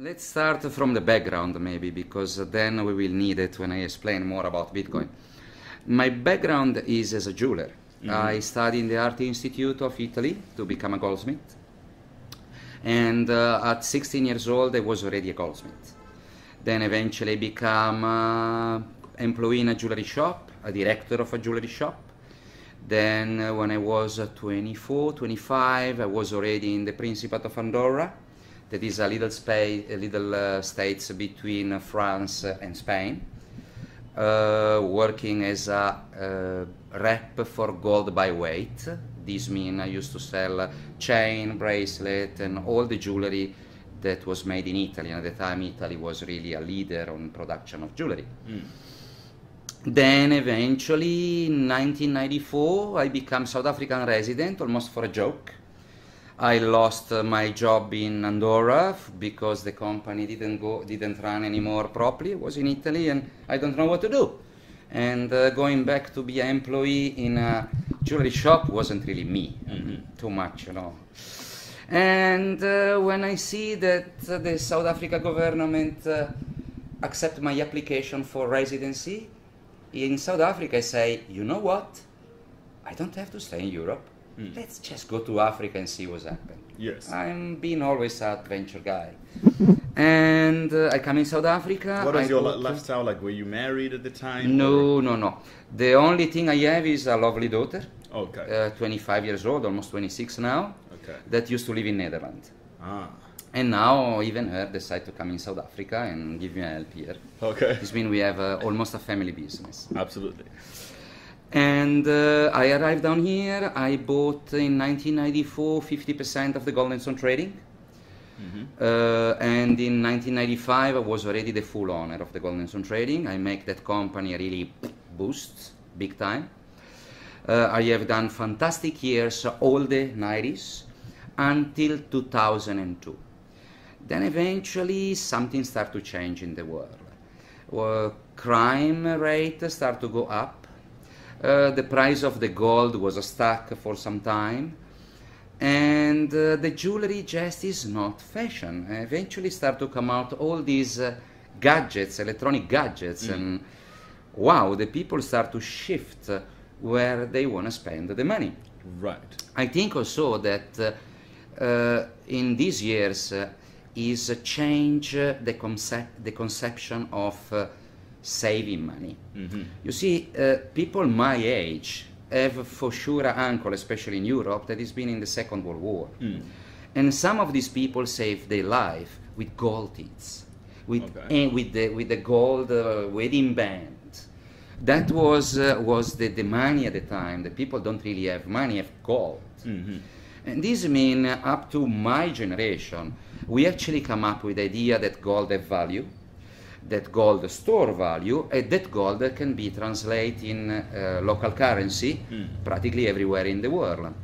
Let's start from the background maybe, because then we will need it when I explain more about Bitcoin. My background is as a jeweler. I studied in the Art Institute of Italy to become a goldsmith. And at 16 years old I was already a goldsmith. Then eventually I became an employee in a jewelry shop, a director of a jewelry shop. Then when I was 24, 25, I was already in the Principate of Andorra. That is a little, states between France and Spain, working as a rep for gold by weight. This means I used to sell chain, bracelet, and all the jewelry that was made in Italy. And at the time, Italy was really a leader on production of jewelry. Then eventually, in 1994, I became South African resident, almost for a joke. I lost my job in Andorra because the company didn't run anymore properly. It was in Italy and I don't know what to do. And going back to be an employee in a jewelry shop wasn't really me, too much, you know. And when I see that the South Africa government accept my application for residency in South Africa, I say, you know what? I don't have to stay in Europe. Let's just go to Africa and see what's happened. Yes. I'm being always an adventure guy. And I come in South Africa. What was your lifestyle like? Were you married at the time? No, or? No. The only thing I have is a lovely daughter. Okay. 25 years old, almost 26 now. Okay. That used to live in Netherlands. Ah. And now even her decided to come in South Africa and give me a help here. Okay. This means we have almost a family business. Absolutely. And I arrived down here. I bought in 1994 50% of the Golden Stone Trading, and in 1995 I was already the full owner of the Golden Stone Trading. I make that company really boost big time. I have done fantastic years, all the 90s until 2002. Then eventually something started to change in the world. Crime rate started to go up. The price of the gold was stuck for some time, and the jewelry just is not fashion. Eventually start to come out all these gadgets, electronic gadgets, and wow, the people start to shift where they want to spend the money. Right. I think also that in these years is a change the conception of saving money. You see, people my age have for sure an uncle, especially in Europe, that has been in the Second World War. And some of these people save their life with gold teeth, with the gold wedding band. That was the money at the time. The people don't really have money, have gold. And this means up to my generation, we actually come up with the idea that gold have value, that gold store value, and that gold can be translated in local currency practically everywhere in the world.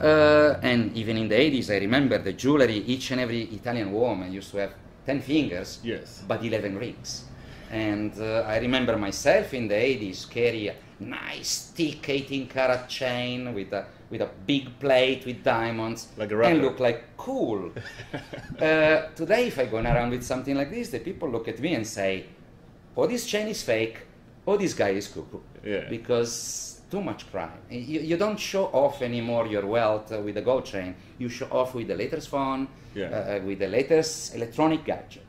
And even in the 80s, I remember the jewelry, each and every Italian woman used to have 10 fingers, but 11 rings. And I remember myself in the 80s carry a nice thick 18-carat chain with a big plate with diamonds, like a and look like cool. Today, if I go around with something like this, the people look at me and say, "Oh, this chain is fake. Oh, this guy is cuckoo." Yeah. Because too much crime. You don't show off anymore your wealth with a gold chain. You show off with the latest phone, with the latest electronic gadget.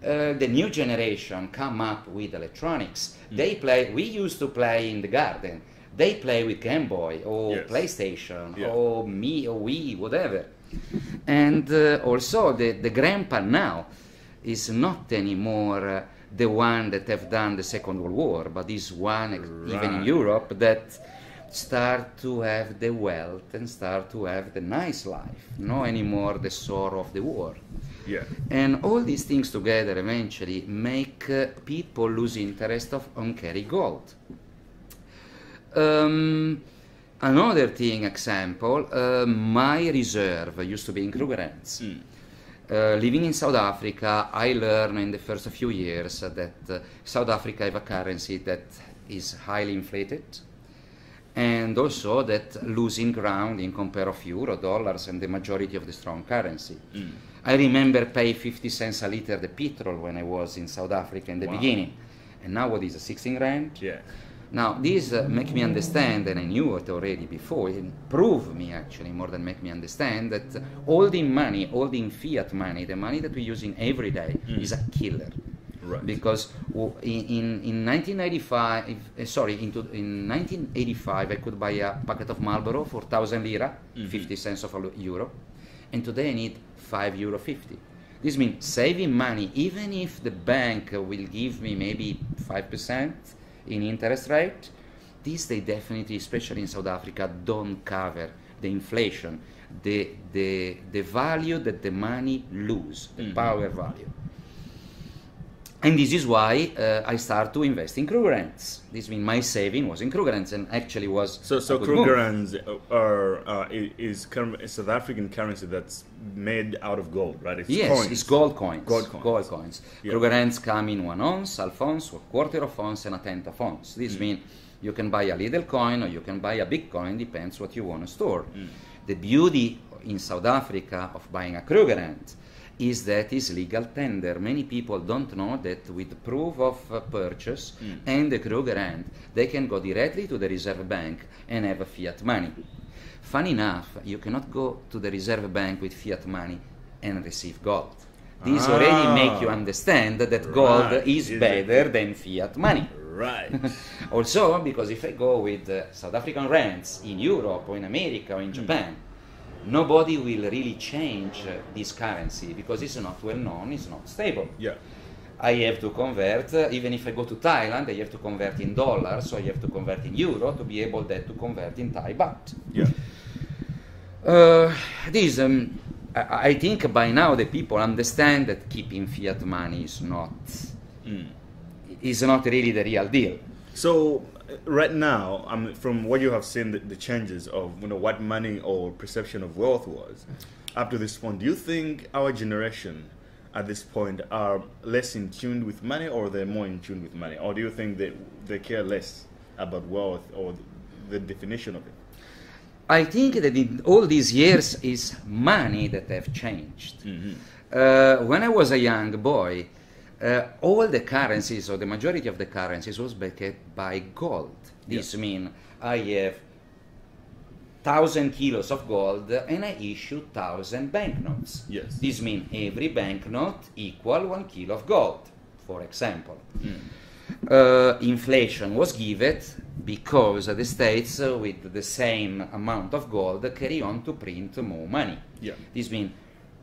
The new generation come up with electronics. They play. We used to play in the garden. They play with Game Boy or PlayStation or Wii, whatever. And also the grandpa now is not anymore the one that have done the Second World War, but is one, even in Europe, that start to have the wealth and start to have the nice life, not anymore the sorrow of the war. Yeah. And all these things together eventually make people lose interest on carry gold. Another thing, example, my reserve used to be in Krugerrands. Living in South Africa, I learned in the first few years that South Africa has a currency that is highly inflated, and also that losing ground in compare of euro, dollars, and the majority of the strong currency. I remember paying 50 cents a liter the petrol when I was in South Africa in the beginning. And now what is 16 rand? Yeah. Now this make me understand, and I knew it already before, it proved me actually more than make me understand that holding money, holding fiat money, the money that we use in every day is a killer. Right. Because in 1985 I could buy a packet of Marlboro for 1,000 lira, 50 cents of a euro, and today I need €5.50. This means saving money, even if the bank will give me maybe 5% in interest rate, this they definitely, especially in South Africa, don't cover the inflation, the value that the money lose, the power value. And this is why I started to invest in Krugerrands. This means my saving was in Krugerrands, and actually was so Krugerrands is South African currency that's made out of gold, right? It's coins. It's gold coins. Gold coins. Yeah. Krugerrands come in 1 ounce, half ounce, 1/4 ounce, and 1/10 ounce. This means you can buy a little coin or you can buy a big coin, depends what you want to store. The beauty in South Africa of buying a Krugerrand is that it's legal tender. Many people don't know that with proof of purchase and the Krugerrand, they can go directly to the Reserve Bank and have a fiat money. Funny enough, you cannot go to the Reserve Bank with fiat money and receive gold. This already make you understand that gold is better than fiat money. Right. Also, because if I go with South African rands in Europe or in America or in Japan, nobody will really change this currency because it's not well known, it's not stable. Yeah. I have to convert, even if I go to Thailand, I have to convert in dollars, so I have to convert in euro to be able to convert in Thai baht. Yeah. This, I think by now the people understand that keeping fiat money is not really the real deal. So right now, from what you have seen, the changes of what money or perception of wealth was up to this point, do you think our generation at this point are less in tune with money, or they're more in tune with money, or do you think that they care less about wealth or the definition of it? I think that in all these years is money that have changed. When I was a young boy, all the currencies, or the majority of the currencies, was backed by gold. This means I have 1,000 kilos of gold and I issue 1,000 banknotes. Yes. This means every banknote equal 1 kilo of gold, for example. Inflation was given because the states with the same amount of gold carry on to print more money. Yeah. This means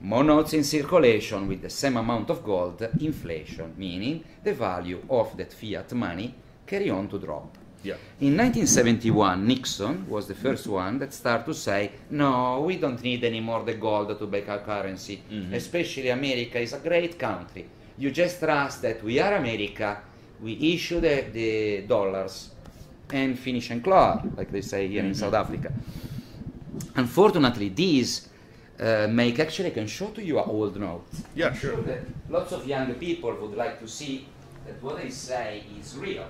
more notes in circulation with the same amount of gold, inflation, meaning the value of that fiat money carry on to drop. Yeah. In 1971, Nixon was the first one that started to say, no, we don't need any more the gold to back our currency, especially America is a great country. You just trust that we are America, we issue the dollars and finish and claw, like they say here in South Africa. Unfortunately, these make, actually I can show to you an old note. Yeah, I'm sure that lots of young people would like to see that what I say is real.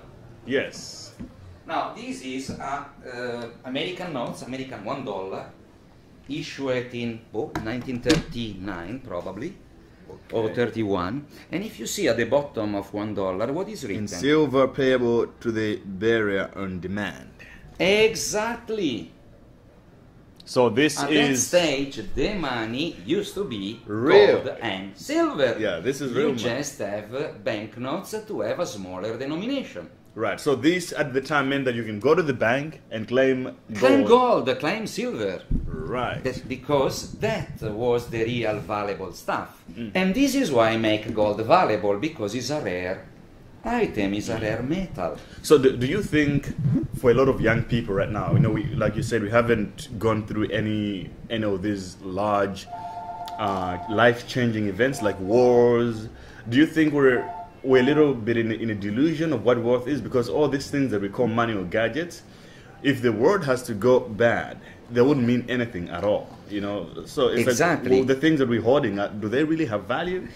Yes. Now this is American notes, American $1, issued in 1939 probably, or 31. And if you see at the bottom of $1, what is written? In silver, payable to the bearer on demand. Exactly. So this is... At that stage, the money used to be real gold and silver. Yeah, this is real money. You just have banknotes to have a smaller denomination. Right, so this at the time meant that you can go to the bank and claim gold. Claim gold, claim silver. Right. That's because that was the real valuable stuff. And this is why I make gold valuable, because it's a rare item, is a rare metal. So do you think, for a lot of young people right now, like you said, we haven't gone through any of these large life-changing events like wars. Do you think we're a little bit in a delusion of what wealth is? Because all these things that we call money or gadgets, if the world has to go bad, they wouldn't mean anything at all. you know. So it's exactly. Like, well, the things that we're hoarding, do they really have value?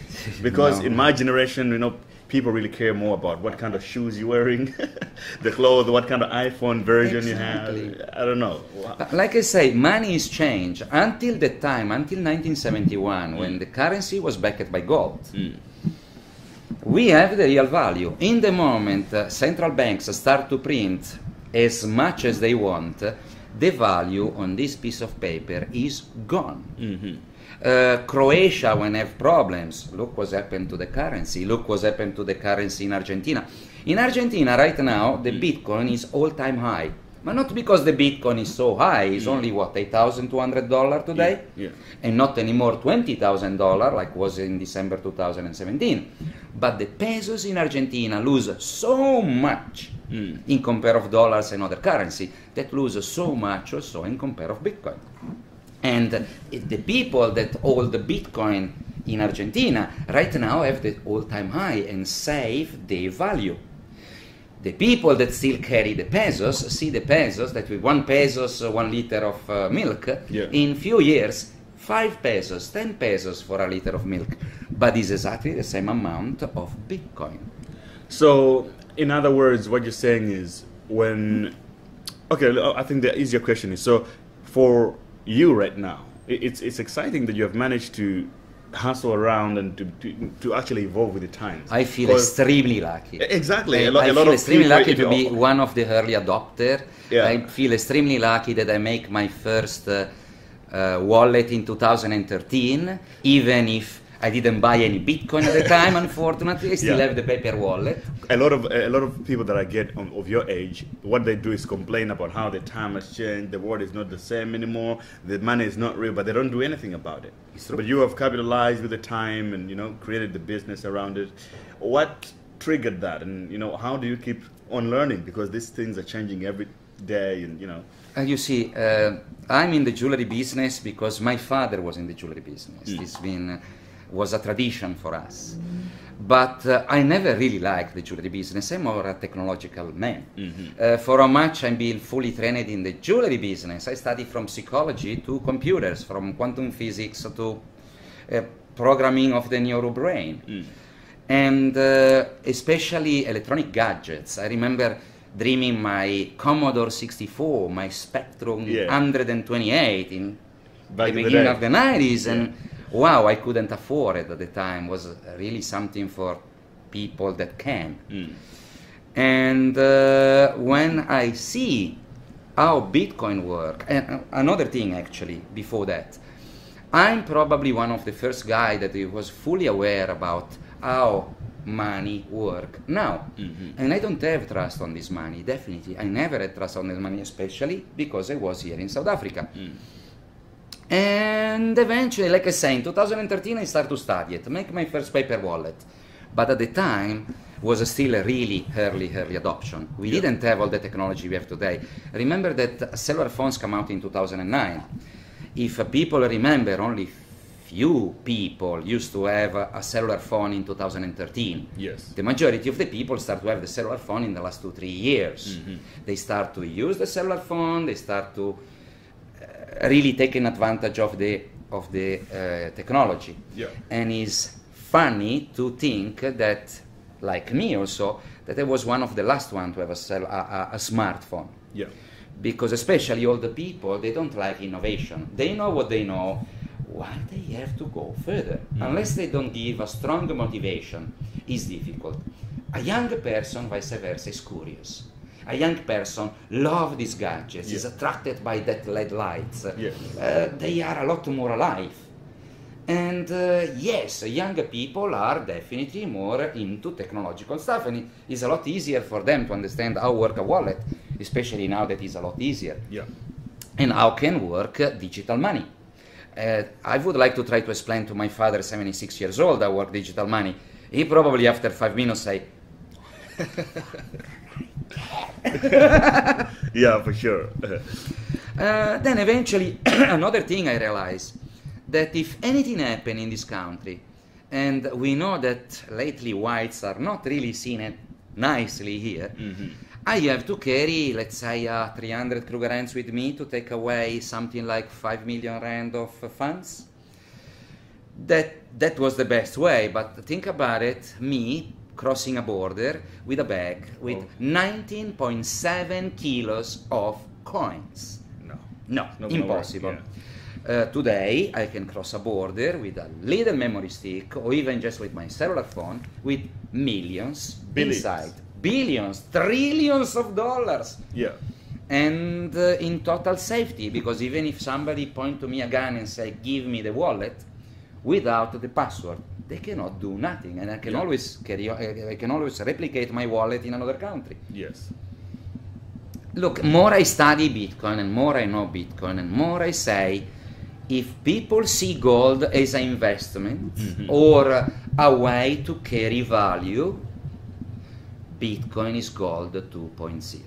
Because no. In my generation, you know, people really care more about what kind of shoes you're wearing, the clothes, what kind of iPhone version exactly. you have. I don't know. But like I say, money is change. Until that time, until 1971, when the currency was backed by gold, we have the real value. In the moment central banks start to print as much as they want, the value on this piece of paper is gone. Croatia, when have problems, look what's happened to the currency, look what's happened to the currency in Argentina. In Argentina right now, the Bitcoin is all-time high. But not because the Bitcoin is so high, it's only, what, $8,200 today? Yeah. And not anymore $20,000 like was in December 2017. But the pesos in Argentina lose so much in compare of dollars and other currency, that lose so much also in compare of Bitcoin. And the people that hold the Bitcoin in Argentina right now have the all-time high and save their value. The people that still carry the pesos see the pesos, that with 1 peso, 1 liter of milk, in few years, 5 pesos, 10 pesos for a liter of milk. But it's exactly the same amount of Bitcoin. So, in other words, what you're saying is when... Okay, I think the easier question is, so for you right now, it's exciting that you have managed to hustle around and to actually evolve with the times. I feel extremely lucky. Exactly. I feel extremely lucky to be one of the early adopters. Yeah. I feel extremely lucky that I make my first wallet in 2013, even if I didn't buy any Bitcoin at the time, unfortunately. I still have the paper wallet. A lot of people that I get of your age, what they do is complain about how the time has changed, the world is not the same anymore, the money is not real, but they don't do anything about it. But you have capitalized with the time and, you know, created the business around it. What triggered that? And, you know, how do you keep on learning? Because these things are changing every day and, you know. You see, I'm in the jewelry business because my father was in the jewelry business. It's been... was a tradition for us. But I never really liked the jewelry business. I'm more a technological man. For how much I'm being fully trained in the jewelry business, I studied from psychology to computers, from quantum physics to programming of the neural brain. And especially electronic gadgets. I remember dreaming my Commodore 64, my Spectrum 128 in back the beginning of the 90s. And wow, I couldn't afford it at the time. Was really something for people that can. And when I see how Bitcoin works, and another thing actually before that, I'm probably one of the first guys that was fully aware about how money works now. And I don't have trust on this money, definitely. I never had trust on this money, especially because I was here in South Africa. And eventually, like I say, in 2013 I started to study it, make my first paper wallet. But at the time, was still a really early adoption. We didn't have all the technology we have today. Remember that cellular phones come out in 2009. If people remember, only few people used to have a cellular phone in 2013. The majority of the people start to have the cellular phone in the last 2-3 years. They start to use the cellular phone, they start to really taking advantage of the technology. And it's funny to think that, like me also, that I was one of the last one to have a smartphone. Because especially all the people, they don't like innovation. They know what they know. Why they have to go further? Unless they don't give a strong motivation, it's difficult. A young person, vice versa, is curious. A young person loves these gadgets, is attracted by that LED lights. They are a lot more alive. And yes, younger people are definitely more into technological stuff, and it is a lot easier for them to understand how work a wallet, especially now that is a lot easier. And how can work digital money. I would like to try to explain to my father, 76 years old, how work digital money. He probably after 5 minutes say, yeah, for sure. Then eventually another thing I realized, that if anything happened in this country, and we know that lately whites are not really seen nicely here, I have to carry, let's say, 300 Krugerrands with me to take away something like 5 million rand of funds. That was the best way, but think about it, me crossing a border with a bag with 19.7 kilos of coins. No, impossible. Today I can cross a border with a little memory stick or even just with my cellular phone with millions, inside. Billions, trillions of dollars. Yeah. And in total safety, because even if somebody point to me a gun and say, give me the wallet, without the password, they cannot do nothing. And I can always carry, I can always replicate my wallet in another country. Yes. Look, more I study Bitcoin and more I know Bitcoin and more I say, if people see gold as an investment or a way to carry value, Bitcoin is gold 2.0.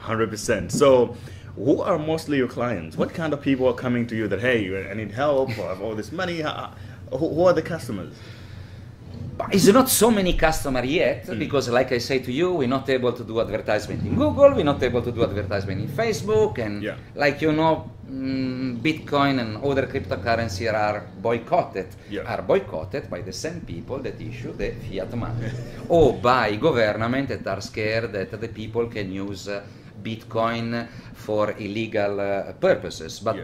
100%. So who are mostly your clients? What kind of people are coming to you that, hey, I need help, or I have all this money? Who are the customers? It's not so many customers yet, because like I say to you, we're not able to do advertisement in Google, we're not able to do advertisement in Facebook, and like you know, Bitcoin and other cryptocurrencies are boycotted, by the same people that issue the fiat money, or by government that are scared that the people can use Bitcoin for illegal purposes. But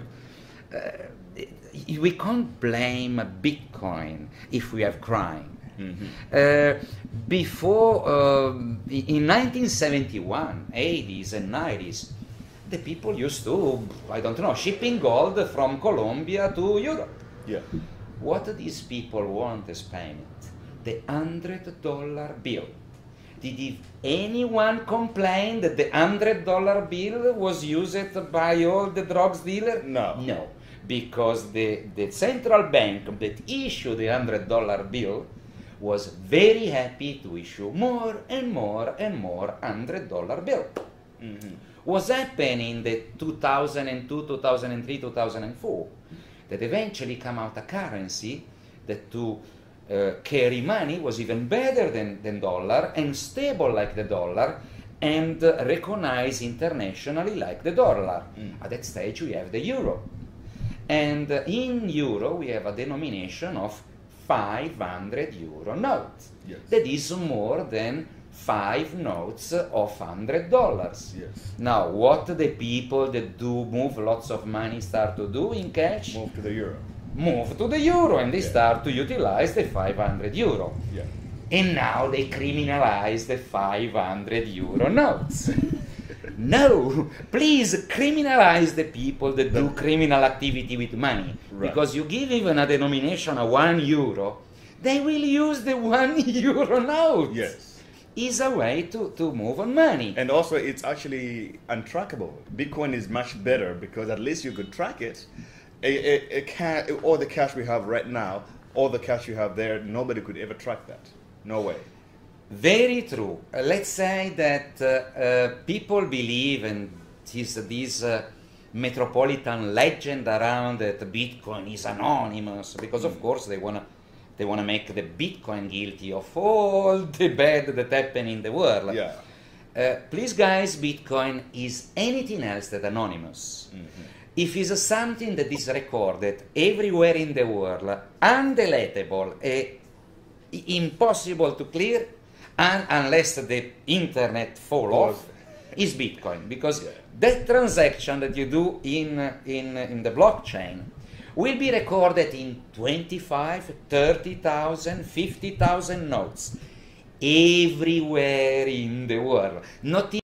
we can't blame Bitcoin if we have crime. Before, in 1971, 80s and 90s, the people used to, I don't know, shipping gold from Colombia to Europe. Yeah. What these people want as payment? The $100 bill. Did if anyone complain that the $100 bill was used by all the drugs dealers? No. No, because the central bank that issued the $100 bill was very happy to issue more and more and more $100 bill. Was happening in the 2002, 2003, 2004, that eventually come out a currency that to carry money was even better than dollar and stable like the dollar and recognized internationally like the dollar. At that stage we have the euro. And in euro we have a denomination of 500 euro note. That is more than 5 notes of $100. Now, what the people that do move lots of money start to do in cash? Move to the euro. Move to the euro, and they start to utilize the 500 euro. And now they criminalize the 500 euro notes. No, please criminalize the people that do criminal activity with money. Because you give even a denomination of €1, they will use the €1 note. Is a way to move on money. And also it's actually untrackable. Bitcoin is much better because at least you could track it. It can't, all the cash we have right now, all the cash you have there, nobody could ever track that. No way. Very true. Let's say that people believe and this metropolitan legend around that Bitcoin is anonymous because of course they want to make the Bitcoin guilty of all the bad that happen in the world. Please guys, Bitcoin is anything else than anonymous. If it's something that is recorded everywhere in the world, undeletable, impossible to clear, and unless the internet fall off, is Bitcoin. Because that transaction that you do in the blockchain will be recorded in 25, 30,000, 50,000 notes everywhere in the world. Not